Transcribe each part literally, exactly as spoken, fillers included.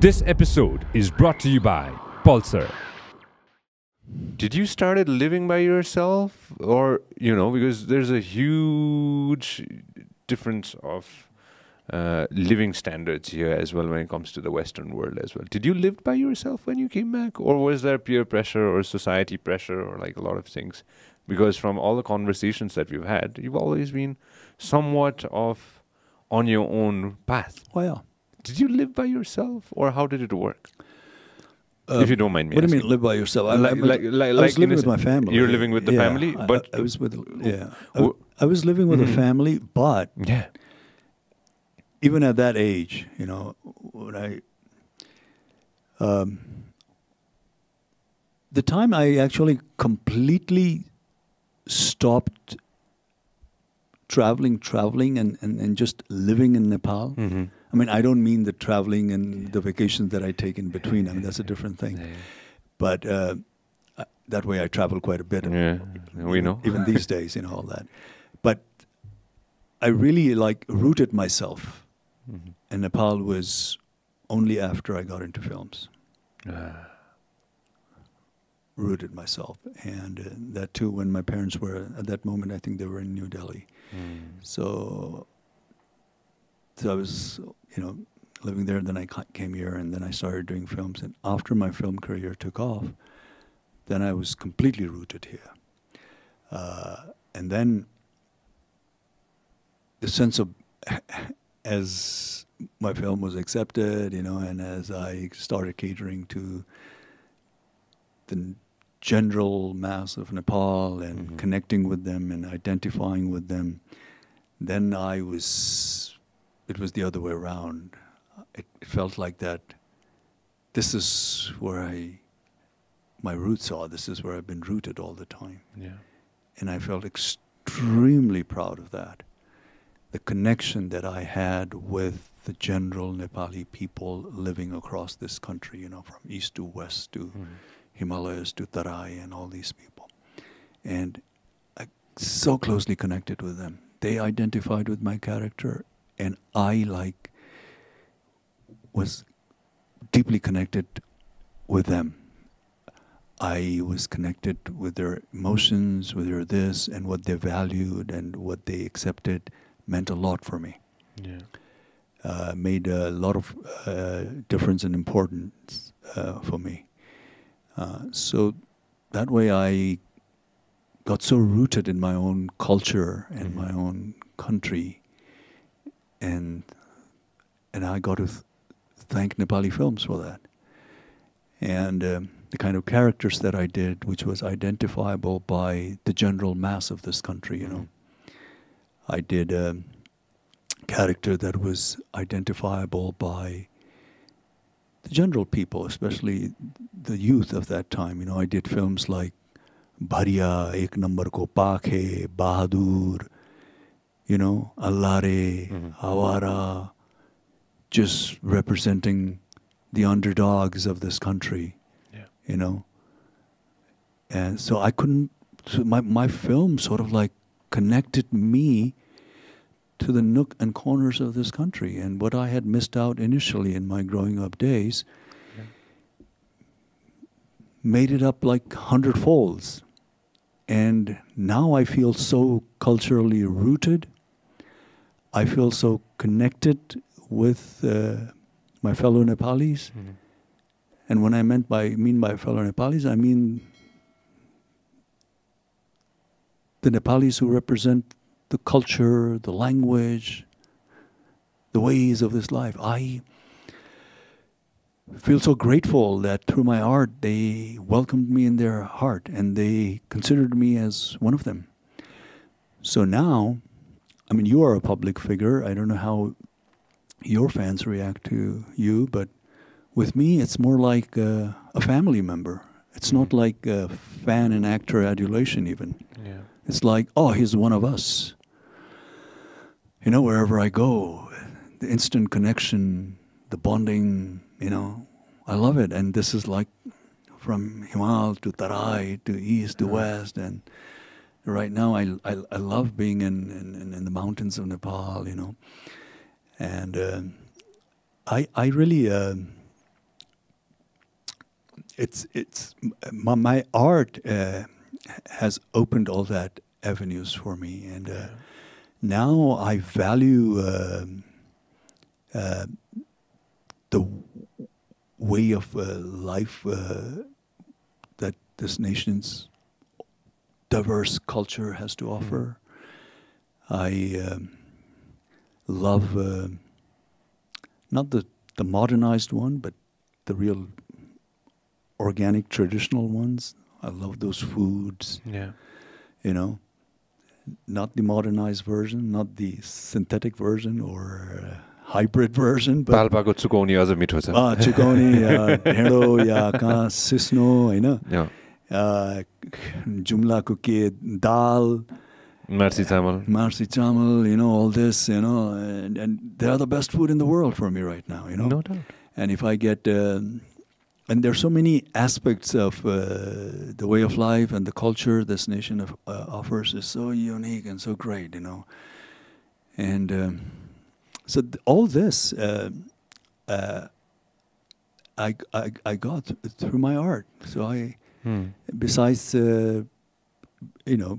This episode is brought to you by Pulsar. Did you started living by yourself? Or, you know, because there's a huge difference of uh, living standards here as well when it comes to the Western world as well. Did you live by yourself when you came back? Or was there peer pressure or society pressure or like a lot of things? Because from all the conversations that we've had, you've always been somewhat of on your own path. Oh, yeah. Did you live by yourself or how did it work? Uh, if you don't mind me what asking. Do you mean live by yourself? I, like, I, mean, like, like, I was like living with my family. You were living with the yeah, family? I, but I, I was with, yeah. I, I was living with mm-hmm. a family, but yeah. even at that age, you know, when I, um, the time I actually completely stopped traveling, traveling and, and, and just living in Nepal. Mm-hmm. I mean, I don't mean the traveling and yeah. the vacations that I take in between. I mean, that's a different thing. Yeah. But uh, I, that way I travel quite a bit. Yeah, we know. Even these days, you know, all that. But I really, like, rooted myself. Mm-hmm. And Nepal was only after I got into films. Uh. Rooted myself. And uh, that, too, when my parents were, at that moment, I think they were in New Delhi. Mm. So... So I was, you know, living there, and then I came here, and then I started doing films. And after my film career took off, then I was completely rooted here. Uh, and then the sense of, as my film was accepted, you know, and as I started catering to the general mass of Nepal and mm-hmm. connecting with them and identifying with them, then I was... It was the other way around. It, it felt like that. This is where I, my roots are. This is where I've been rooted all the time. Yeah. And I felt extremely proud of that. The connection that I had with the general Nepali people living across this country, you know, from east to west to mm-hmm. Himalayas to Tarai and all these people. And I so closely connected with them. They identified with my character. And I, like, was deeply connected with them. I was connected with their emotions, with their this, and what they valued and what they accepted meant a lot for me. Yeah. Uh, made a lot of uh, difference and importance uh, for me. Uh, so that way I got so rooted in my own culture and mm-hmm. my own country. And and I got to th thank Nepali films for that. And um, the kind of characters that I did, which was identifiable by the general mass of this country, you know. Mm-hmm. I did a character that was identifiable by the general people, especially the youth of that time. You know, I did films like Bhariya, Ek Number Ko Paakhe, Bahadur, you know, Allare, mm-hmm. Awara, just representing the underdogs of this country, yeah. you know. And so I couldn't, so my, my film sort of like connected me to the nook and corners of this country. And what I had missed out initially in my growing up days yeah. made it up like hundred folds. And now I feel so culturally rooted. I feel so connected with uh, my fellow Nepalis, mm-hmm. and when I meant by mean by fellow Nepalis, I mean the Nepalis who represent the culture, the language, the ways of this life. I feel so grateful that through my art they welcomed me in their heart and they considered me as one of them. So now, I mean, you are a public figure. I don't know how your fans react to you, but with me, it's more like uh, a family member. It's not like a fan and actor adulation even. Yeah. It's like, oh, he's one of us. You know, wherever I go, the instant connection, the bonding, you know, I love it. And this is like from Himal to Tarai to east to west. And right now I, I, I love being in, in, in the mountains of Nepal, you know. And uh, I, I really uh, it's it's my, my art uh, has opened all that avenues for me, and uh, now I value uh, uh, the way of uh, life uh, that this nation's diverse culture has to offer. I um, love uh, not the the modernized one, but the real organic, traditional ones. I love those foods. Yeah, you know, not the modernized version, not the synthetic version or uh, hybrid version. But palpako chukoni aja mitho cha. Ah, chukoni ya dhero ya ka sisno, you know. Yeah. Uh, Jumla kuke dal. Marsi Chamal. Marsi Chamal, you know, all this, you know, and, and they are the best food in the world for me right now, you know. No doubt. And if I get, uh, and there's so many aspects of uh, the way of life and the culture this nation of, uh, offers is so unique and so great, you know. And um, so th all this uh, uh, I, I, I got through my art. So I, hmm. besides, uh, you know,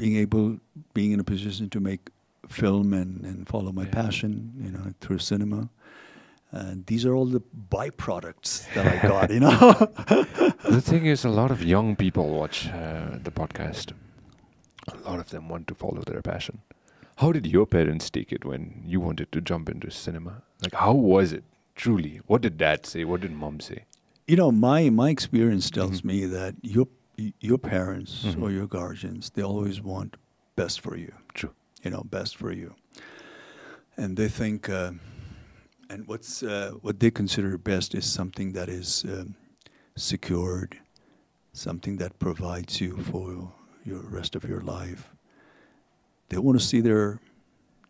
being able, being in a position to make film and, and follow my yeah. passion, you know, through cinema. Uh, these are all the byproducts that I got, you know. The thing is, a lot of young people watch uh, the podcast. A lot of them want to follow their passion. How did your parents take it when you wanted to jump into cinema? Like, how was it, truly? What did dad say? What did mom say? You know, my, my experience tells mm-hmm. me that your Your parents mm-hmm. or your guardians, they always want best for you. True. You know, best for you. And they think, uh, and what's uh, what they consider best is something that is um, secured, something that provides you for your rest of your life. They want to see their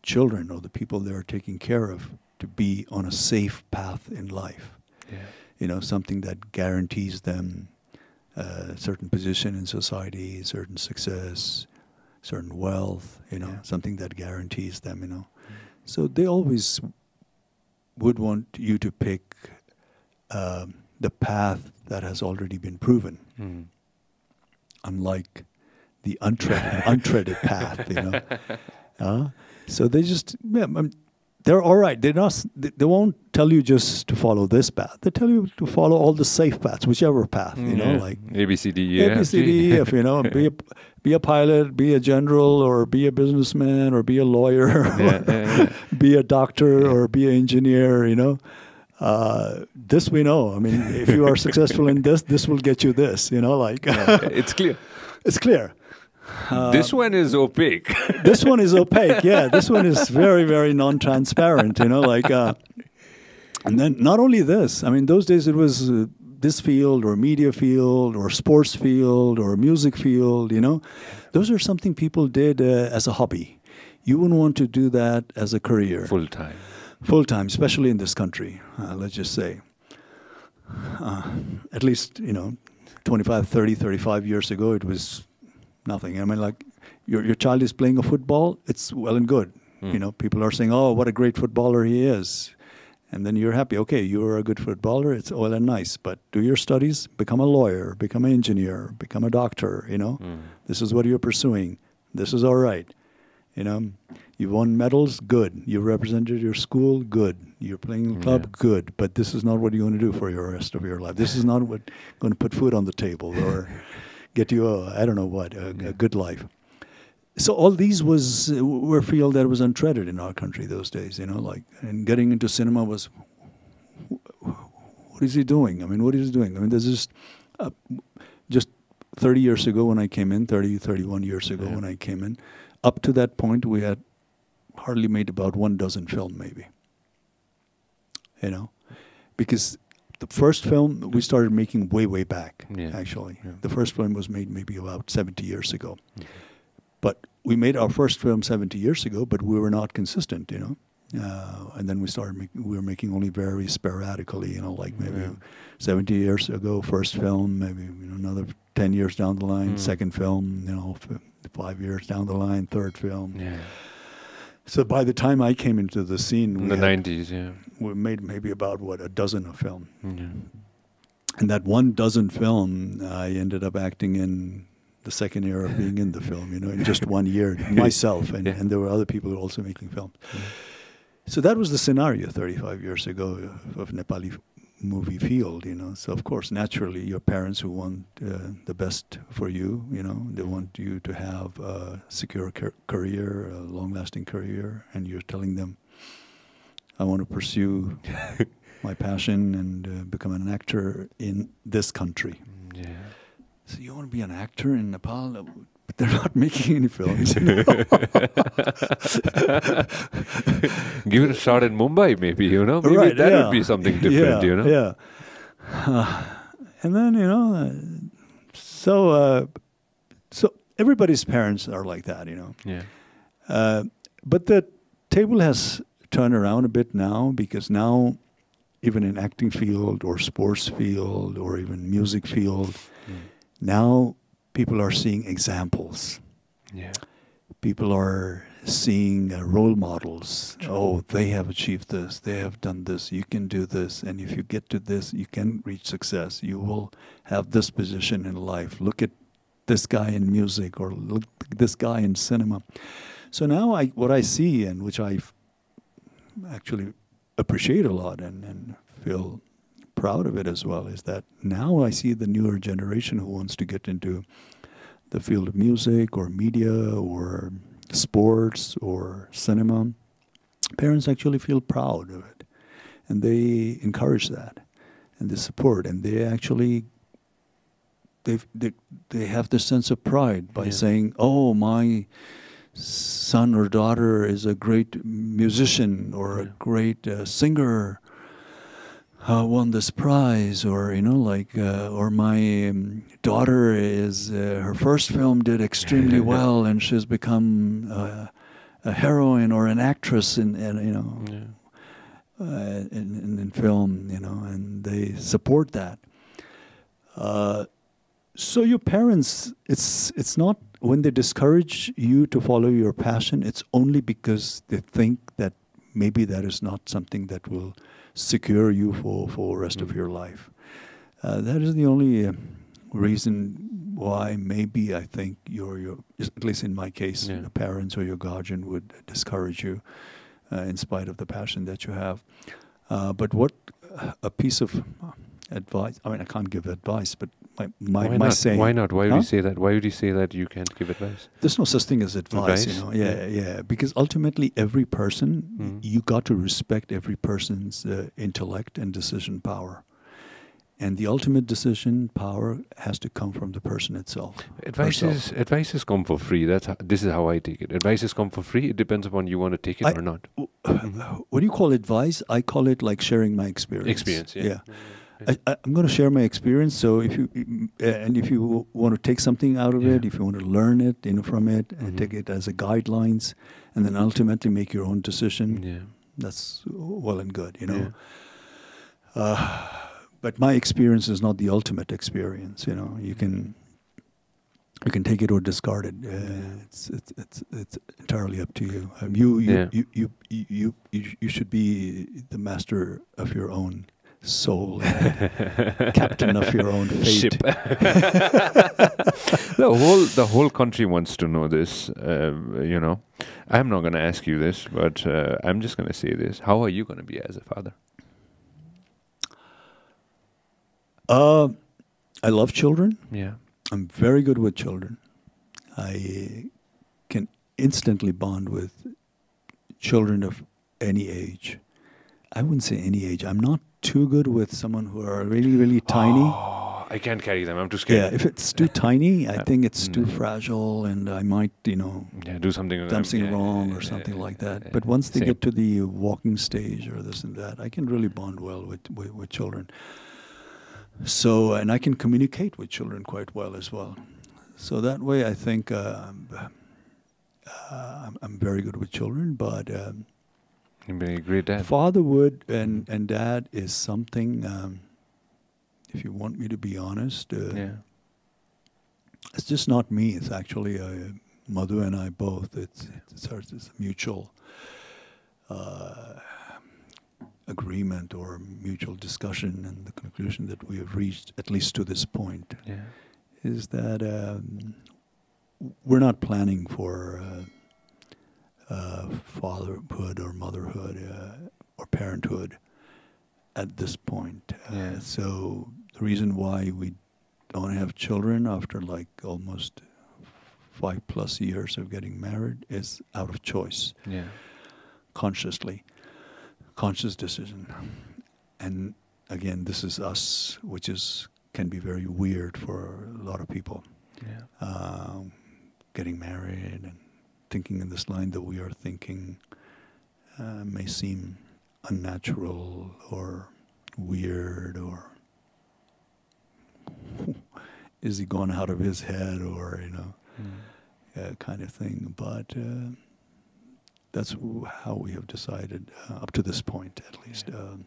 children or the people they are taking care of to be on a safe path in life. Yeah. You know, something that guarantees them a certain position in society, certain success, certain wealth, you know, yeah. something that guarantees them, you know. Mm. So they always would want you to pick um, the path that has already been proven, mm. unlike the untre untreaded path, you know. Uh, so they just, yeah, um, they're all right. They're not, they, they won't tell you just to follow this path. They tell you to follow all the safe paths, whichever path, you yeah. know, like A B C D E F, you know, be a, be a pilot, be a general, or be a businessman, or be a lawyer, yeah, yeah, yeah. be a doctor, yeah. or be an engineer, you know. Uh, this we know. I mean, if you are successful in this, this will get you this, you know, like. Yeah, it's clear. It's clear. Um, this one is opaque. This one is opaque, yeah. This one is very, very non-transparent, you know, like, uh, and then not only this, I mean, those days it was uh, this field or media field or sports field or music field, you know. Those are something people did uh, as a hobby. You wouldn't want to do that as a career. Full-time. Full-time, especially in this country, uh, let's just say. Uh, at least, you know, twenty-five, thirty, thirty-five years ago, it was... nothing. I mean, like, your, your child is playing a football, it's well and good. Mm. You know, people are saying, oh, what a great footballer he is. And then you're happy. Okay, you're a good footballer, it's well and nice. But do your studies, become a lawyer, become an engineer, become a doctor, you know. Mm. This is what you're pursuing. This is all right. You know, you won medals, good. You represented your school, good. You're playing in the club, yeah. good. But this is not what you're going to do for your rest of your life. This is not what going to put food on the table or... get you, a, I don't know what, a, yeah. a good life. So all these was uh, were a field that was untreaded in our country those days, you know, like, and getting into cinema was, what is he doing? I mean, what is he doing? I mean, there's just, uh, just thirty years ago when I came in, thirty, thirty-one years ago yeah. when I came in, up to that point we had hardly made about one dozen film maybe, you know, because the first film we started making way, way back, yeah. actually. Yeah. The first film was made maybe about seventy years ago. Mm-hmm. But we made our first film seventy years ago, but we were not consistent, you know. Uh, and then we started making, we were making only very sporadically, you know, like maybe yeah. seventy years ago, first film, maybe you know, another ten years down the line, mm. second film, you know, f five years down the line, third film. Yeah. So by the time I came into the scene, in the nineties, yeah, we made maybe about what a dozen of film, yeah. And that one dozen film, I ended up acting in the second year of being in the film, you know, in just one year, myself, and, yeah. and there were other people who were also making films. Yeah. So that was the scenario thirty-five years ago of Nepali movie field, you know. So, of course, naturally, your parents who want uh, the best for you, you know, they want you to have a secure career, a long-lasting career, and you're telling them, I want to pursue my passion and uh, become an actor in this country. Yeah. So you want to be an actor in Nepal? But they're not making any films. You know? Give it a shot in Mumbai, maybe, you know? Maybe right, that yeah. would be something different, yeah, you know? Yeah. Uh, and then, you know, uh, so, uh, so everybody's parents are like that, you know? Yeah. Uh, but the table has turned around a bit now, because now, even in acting field or sports field or even music field, mm. now people are seeing examples. Yeah. People are seeing uh, role models. True. Oh, they have achieved this. They have done this. You can do this. And if you get to this, you can reach success. You will have this position in life. Look at this guy in music, or look at this guy in cinema. So now I, what I see, and which I've actually appreciate a lot and, and feel proud of it as well, is that now I see the newer generation who wants to get into the field of music or media or sports or cinema. Parents actually feel proud of it, and they encourage that, and they support, and they actually they've, they they have this sense of pride by yeah. saying, "Oh, my son or daughter is a great musician or yeah. a great uh, singer, uh, won this prize," or, you know, like, uh, or my um, daughter is, uh, her first film did extremely well and she's become uh, a heroine or an actress in, in you know, yeah. uh, in, in, in film, you know, and they support that. Uh, so your parents, it's, it's not, when they discourage you to follow your passion, it's only because they think that maybe that is not something that will secure you for, for the rest mm-hmm. of your life. Uh, that is the only uh, reason why maybe I think your, your, at least in my case, yeah. your parents or your guardian would discourage you uh, in spite of the passion that you have. Uh, but what a piece of advice, I mean, I can't give advice, but My, my, why, my not? Saying, why not? Why would huh? you say that? Why would you say that you can't give advice? There's no such thing as advice, advice? you know. Yeah, yeah, yeah. Because ultimately, every person, mm-hmm. you got to respect every person's uh, intellect and decision power. And the ultimate decision power has to come from the person itself. Advice is, advices come for free. That's how, this is how I take it. Advices come for free. It depends upon you want to take it I, or not. What do you call advice? I call it like sharing my experience. Experience, yeah. yeah. yeah. I, I'm going to share my experience. So if you uh, and if you want to take something out of yeah. it, if you want to learn it, you know, from it, mm-hmm. and take it as a guidelines, and then ultimately make your own decision. Yeah, that's well and good, you know. Yeah. Uh, but my experience is not the ultimate experience, you know. You can you can take it or discard it. Uh, yeah. It's it's it's it's entirely up to you. Um, you you, yeah. you you you you you should be the master of your own soul, captain of your own fate. Ship. the whole the whole country wants to know this. Uh, you know, I'm not going to ask you this, but uh, I'm just going to say this: how are you going to be as a father? Uh, I love children. Yeah, I'm very good with children. I can instantly bond with children of any age. I wouldn't say any age. I'm not too good with someone who are really, really tiny. Oh, I can't carry them. I'm too scared. Yeah, if it's too tiny, I think it's too mm. fragile, and I might, you know, yeah, do something, something yeah, wrong yeah, or something yeah, like that. Yeah, but once they same. get to the walking stage or this and that, I can really bond well with, with, with children. So, and I can communicate with children quite well as well. So that way, I think uh, I'm, uh, I'm, I'm very good with children, but... Um, being a great dad. Fatherhood and, and dad is something, um, if you want me to be honest, uh, yeah. it's just not me. It's actually uh, Madhu and I both. It's, it's, it's, it's a mutual uh, agreement or mutual discussion and the conclusion that we have reached, at least to this point, yeah. is that um, we're not planning for uh, uh, fatherhood or motherhood uh, or parenthood at this point. Uh, yeah. So the reason why we don't have children after like almost five plus years of getting married is out of choice, yeah. consciously, conscious decision. And again, this is us, which is can be very weird for a lot of people. Yeah. Um, getting married and thinking in this line that we are thinking uh, may seem unnatural or weird, or is he gone out of his head, or, you know, mm. uh, kind of thing. But uh, that's w how we have decided uh, up to this point, at least. Yeah. Um,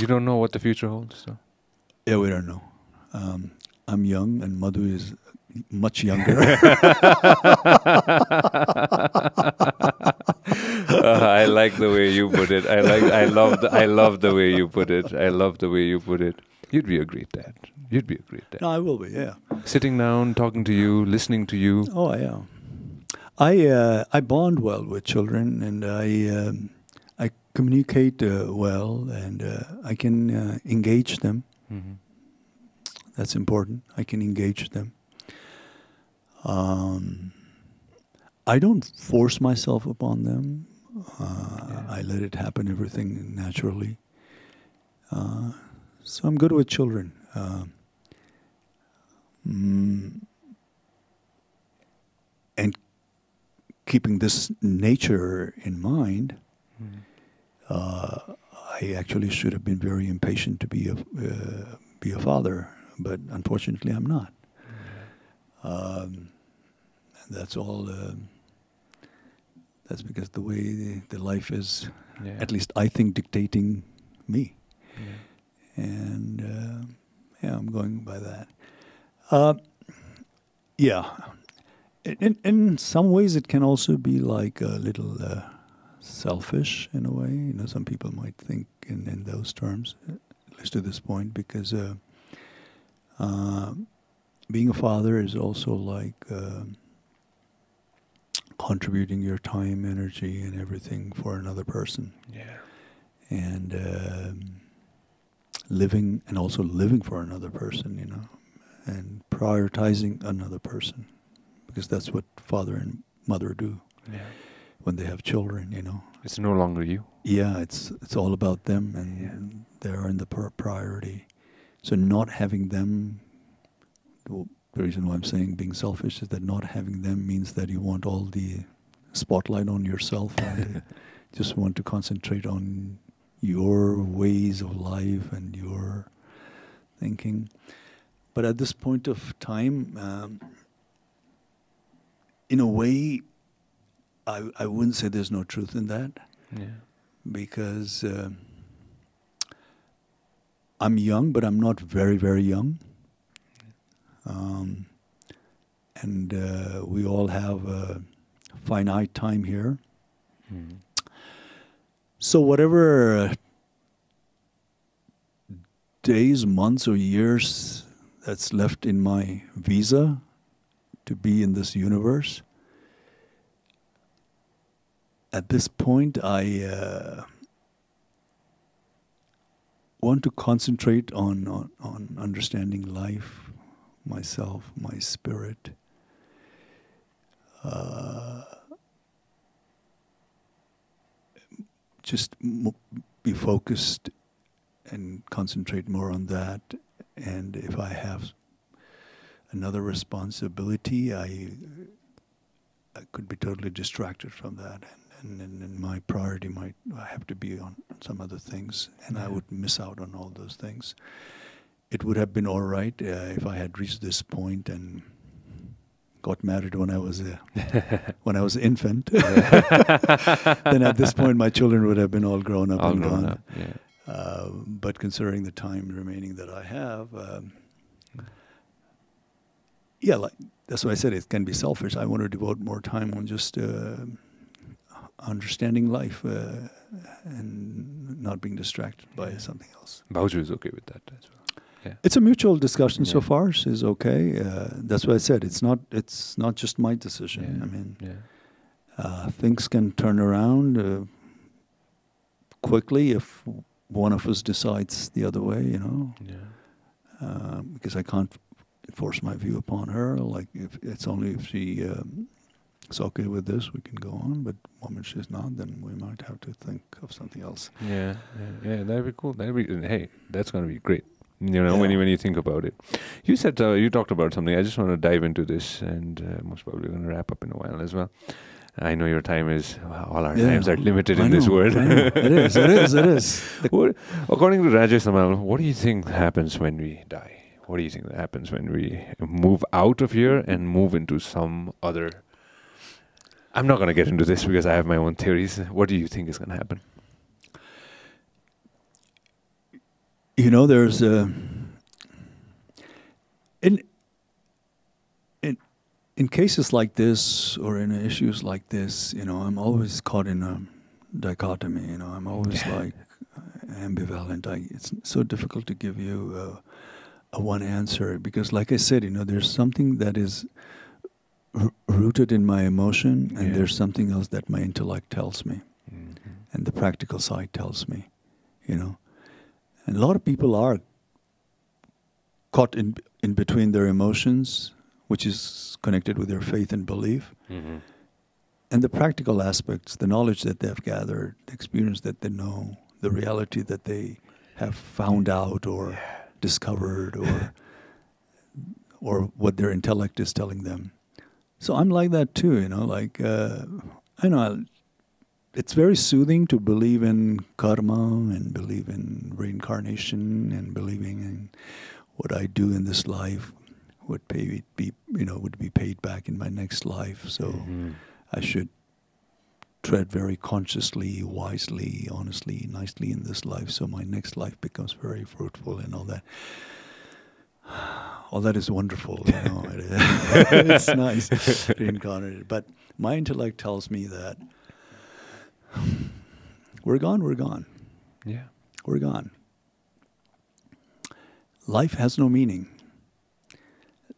you don't know what the future holds, so. Yeah, we don't know. Um, I'm young, and Madhu is much younger. uh, I like the way you put it. I like. I love. I love the way you put it. I love the way you put it. You'd be a great dad. You'd be a great dad. No, I will be. Yeah. Sitting down, talking to you, listening to you. Oh yeah. I uh, I bond well with children, and I um, I communicate uh, well, and uh, I can uh, engage them. Mm-hmm. That's important. I can engage them. Um, I don't force myself upon them. Uh, yeah. I let it happen, everything naturally. Uh, so I'm good with children. Uh, mm, and keeping this nature in mind, mm. uh, I actually should have been very impatient to be a, uh, be a father, but unfortunately I'm not. Um, and that's all. Uh, that's because the way the, the life is, yeah. at least I think, dictating me, yeah. and uh, yeah, I'm going by that. Uh, yeah, in in some ways it can also be like a little uh, selfish in a way. You know, some people might think in in those terms, at least to this point, because. Uh, uh, Being a father is also like uh, contributing your time, energy, and everything for another person. Yeah. And uh, living, and also living for another person, you know, and prioritizing another person, because that's what father and mother do yeah. when they have children, you know. It's no longer you. Yeah, it's it's all about them, and yeah. they're in the priority. So not having them. The reason why I'm saying being selfish is that not having them means that you want all the spotlight on yourself and just want to concentrate on your ways of life and your thinking. But at this point of time, um, in a way, I, I wouldn't say there's no truth in that. Yeah. Because uh, I'm young, but I'm not very, very young. Um, and uh, we all have uh, finite time here. Mm. So whatever uh, days, months, or years that's left in my visa to be in this universe, at this point I uh, want to concentrate on, on, on understanding life, myself, my spirit, uh, just m be focused and concentrate more on that. And if I have another responsibility, I, I could be totally distracted from that, and, and, and my priority might have to be on some other things, and yeah. I would miss out on all those things. It would have been all right uh, if I had reached this point and got married when I was uh, when I was an infant. Then at this point, my children would have been all grown up all and grown gone. Up, yeah. uh, but considering the time remaining that I have, um, yeah, like, that's why I said it can be selfish. I want to devote more time on just uh, understanding life uh, and not being distracted by yeah. something else. Bauju is okay with that as well. Yeah. It's a mutual discussion yeah. so far. She's okay. Uh, that's what I said. It's not. It's not just my decision. Yeah. I mean, yeah. uh, things can turn around uh, quickly if one of us decides the other way. You know, yeah. uh, because I can't force my view upon her. Like, if it's only if she. Um, It's okay with this, we can go on, but when she's not, then we might have to think of something else. Yeah, yeah, yeah, that'd be cool. That'd be, hey, that's going to be great, you know, yeah. when, you, when you think about it. You said, uh, you talked about something. I just want to dive into this, and uh, most probably going to wrap up in a while as well. I know your time is, well, all our yeah. times are limited I in know, this world. It is, it is, it is. What, according to Rajesh Hamal, what do you think happens when we die? What do you think that happens when we move out of here and move into some other... I'm not going to get into this because I have my own theories. What do you think is going to happen? You know, there's a... In, in, in cases like this or in issues like this, you know, I'm always caught in a dichotomy. You know, I'm always yeah. like ambivalent. I, it's so difficult to give you a, a one answer because like I said, you know, there's something that is... R rooted in my emotion, and yeah. there's something else that my intellect tells me, mm-hmm. and the practical side tells me, you know. And a lot of people are caught in in between their emotions, which is connected with their faith and belief, mm-hmm. and the practical aspects, the knowledge that they've gathered, the experience that they know, the reality that they have found out or yeah. discovered, or or what their intellect is telling them. So I'm like that too, you know, like, uh, I know I'll, it's very soothing to believe in karma and believe in reincarnation and believing in what I do in this life would pay be, you know, would be paid back in my next life. So mm-hmm. I should tread very consciously, wisely, honestly, nicely in this life. So my next life becomes very fruitful and all that. All that is wonderful. You know, it is. It's nice, reincarnated. But my intellect tells me that we're gone. We're gone. Yeah, we're gone. Life has no meaning.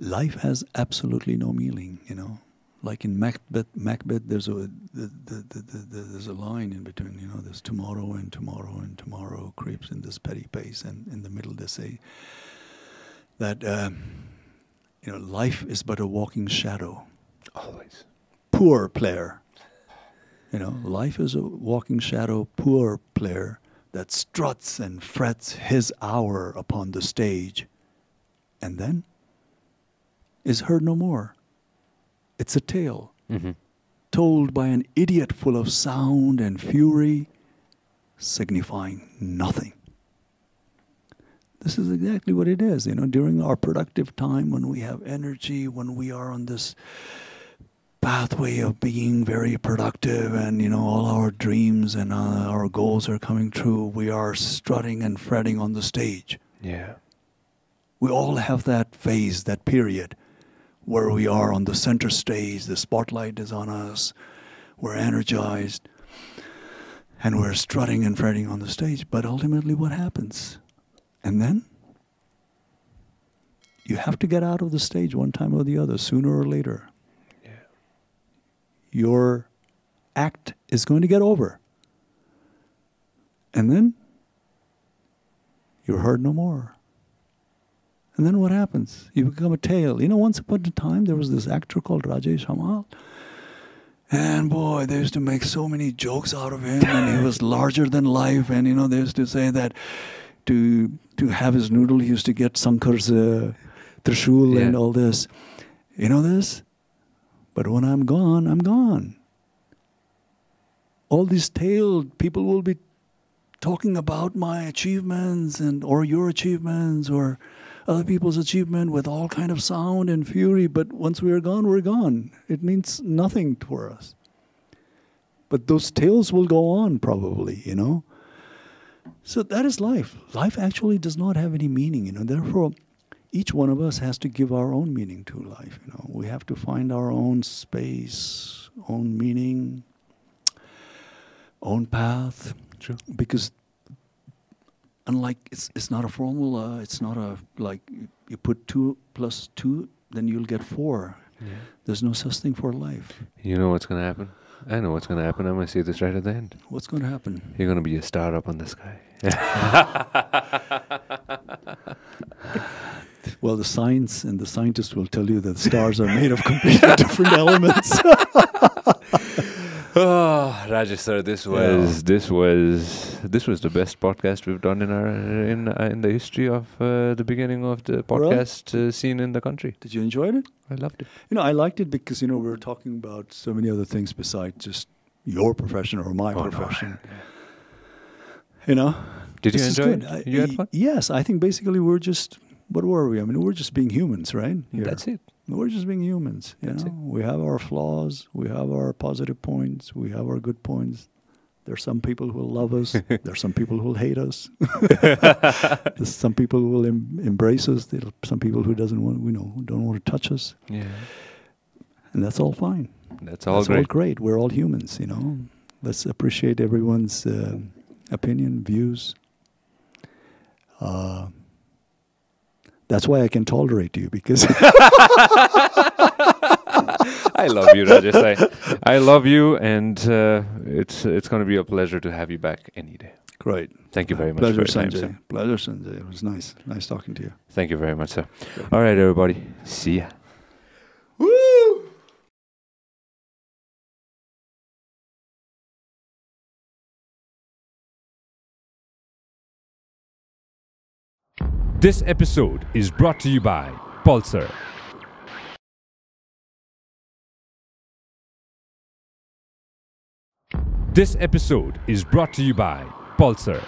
Life has absolutely no meaning. You know, like in Macbeth. Macbeth, there's a the, the, the, the, the, there's a line in between. You know, there's tomorrow and tomorrow and tomorrow creeps in this petty pace, and in the middle they say. That um, you know, life is but a walking shadow. Always. Poor player. You know, life is a walking shadow, poor player that struts and frets his hour upon the stage, and then is heard no more. It's a tale mm-hmm. told by an idiot full of sound and fury, signifying nothing. This is exactly what it is, you know, during our productive time when we have energy, when we are on this pathway of being very productive and, you know, all our dreams and uh, our goals are coming true, we are strutting and fretting on the stage. Yeah. We all have that phase, that period where we are on the center stage, the spotlight is on us, we're energized and we're strutting and fretting on the stage. But ultimately what happens? And then you have to get out of the stage one time or the other, sooner or later. Yeah. Your act is going to get over. And then you're heard no more. And then what happens? You become a tale. You know, once upon a time, there was this actor called Rajesh Hamal. And boy, they used to make so many jokes out of him. And he was larger than life. And, you know, they used to say that... To to have his noodle, he used to get Sankar's uh, trishul yeah. and all this. You know this? But when I'm gone, I'm gone. All these tales, people will be talking about my achievements and or your achievements or other people's achievement with all kind of sound and fury. But once we are gone, we're gone. It means nothing for us. But those tales will go on probably, you know? So that is life. Life actually does not have any meaning, you know. Therefore, each one of us has to give our own meaning to life, you know. We have to find our own space, own meaning, own path. Sure. Because unlike it's it's not a formula. It's not a like you put two plus two, then you'll get four. Yeah. There's no such thing for life. You know what's gonna happen? I know what's gonna happen. I'm gonna see this right at the end. What's gonna happen? You're gonna be a star up in the sky. Well, the science and the scientists will tell you that stars are made of completely different elements. Oh, Rajesh sir, this was yeah. this was this was the best podcast we've done in our in uh, in the history of uh, the beginning of the podcast really? uh, scene in the country. Did you enjoy it? I loved it. You know, I liked it because you know we were talking about so many other things besides just your profession or my oh, profession. No, I, yeah. You know, did you enjoy it? I, you had fun? Yes, I think basically we're just what were we? I mean, we're just being humans, right? Here. That's it. We're just being humans. You know? We have our flaws. We have our positive points. We have our good points. There's some people who will love us. There's some people who will hate us. There's some people who will em embrace us. There's some people who doesn't want, you know, who don't want to touch us. Yeah, and that's all fine. That's all that's great. All great. We're all humans. You know, let's appreciate everyone's uh, opinion, views. Uh, That's why I can tolerate you, because... I love you, Rajesh. I, I love you, and uh, it's it's going to be a pleasure to have you back any day. Great. Thank you very much pleasure, for your Sanjay. time, sir. Pleasure, Sanjay. It was nice. Nice talking to you. Thank you very much, sir. Sure. All right, everybody. See ya. Woo! This episode is brought to you by Pulsar. This episode is brought to you by Pulsar.